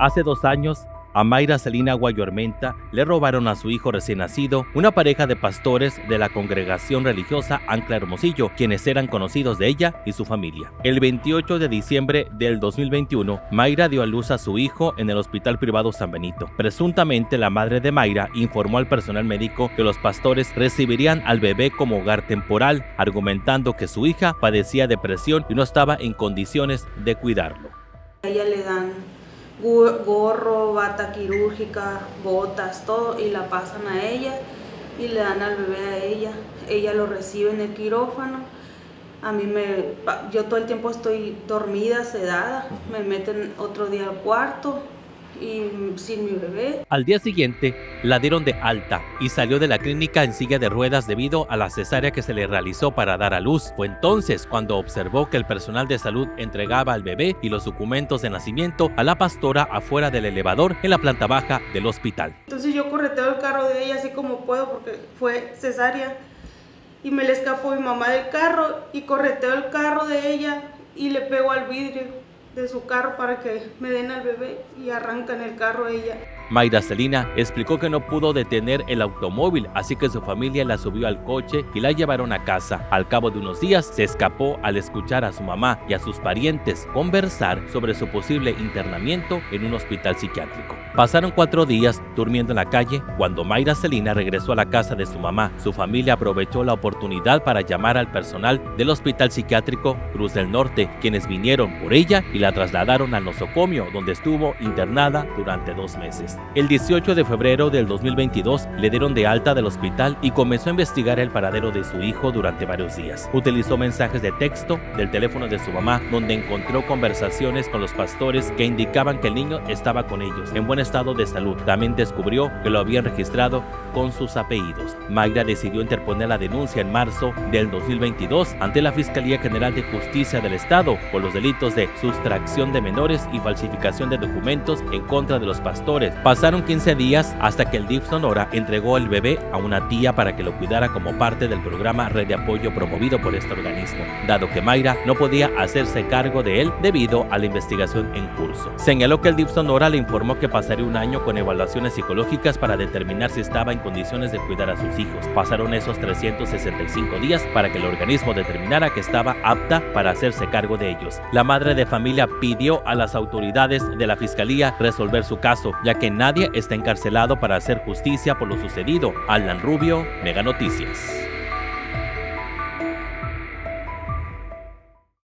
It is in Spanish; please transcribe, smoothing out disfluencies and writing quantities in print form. Hace 2 años, a Mayra Celina Guayormenta le robaron a su hijo recién nacido una pareja de pastores de la congregación religiosa Ancla Hermosillo, quienes eran conocidos de ella y su familia. El 28 de diciembre del 2021, Mayra dio a luz a su hijo en el hospital privado San Benito. Presuntamente, la madre de Mayra informó al personal médico que los pastores recibirían al bebé como hogar temporal, argumentando que su hija padecía depresión y no estaba en condiciones de cuidarlo. A ella le dan gorro, bata quirúrgica, botas, todo, y la pasan a ella y le dan al bebé a ella. Ella lo recibe en el quirófano. Yo todo el tiempo estoy dormida, sedada, me meten otro día al cuarto y sin mi bebé. Al día siguiente la dieron de alta y salió de la clínica en silla de ruedas debido a la cesárea que se le realizó para dar a luz. Fue entonces cuando observó que el personal de salud entregaba al bebé y los documentos de nacimiento a la pastora afuera del elevador en la planta baja del hospital. Entonces yo correteo el carro de ella así como puedo porque fue cesárea y me le escapó mi mamá del carro y correteo el carro de ella y le pego al vidrio de su carro para que me den al bebé y arrancan el carro ella. Mayra Celina explicó que no pudo detener el automóvil, así que su familia la subió al coche y la llevaron a casa. Al cabo de unos días se escapó al escuchar a su mamá y a sus parientes conversar sobre su posible internamiento en un hospital psiquiátrico. Pasaron 4 días durmiendo en la calle cuando Mayra Celina regresó a la casa de su mamá. Su familia aprovechó la oportunidad para llamar al personal del hospital psiquiátrico Cruz del Norte, quienes vinieron por ella y la trasladaron al nosocomio, donde estuvo internada durante 2 meses. El 18 de febrero del 2022 le dieron de alta del hospital y comenzó a investigar el paradero de su hijo durante varios días. Utilizó mensajes de texto del teléfono de su mamá, donde encontró conversaciones con los pastores que indicaban que el niño estaba con ellos, en buen estado de salud. También descubrió que lo habían registrado con sus apellidos. Mayra decidió interponer la denuncia en marzo del 2022 ante la Fiscalía General de Justicia del Estado por los delitos de sustracción de menores y falsificación de documentos en contra de los pastores. Pasaron 15 días hasta que el DIF Sonora entregó el bebé a una tía para que lo cuidara como parte del programa Red de Apoyo promovido por este organismo, dado que Mayra no podía hacerse cargo de él debido a la investigación en curso. Señaló que el DIF Sonora le informó que pasaría un año con evaluaciones psicológicas para determinar si estaba en condiciones de cuidar a sus hijos. Pasaron esos 365 días para que el organismo determinara que estaba apta para hacerse cargo de ellos. La madre de familia pidió a las autoridades de la Fiscalía resolver su caso, ya que nadie está encarcelado para hacer justicia por lo sucedido. Alan Rubio, Meganoticias.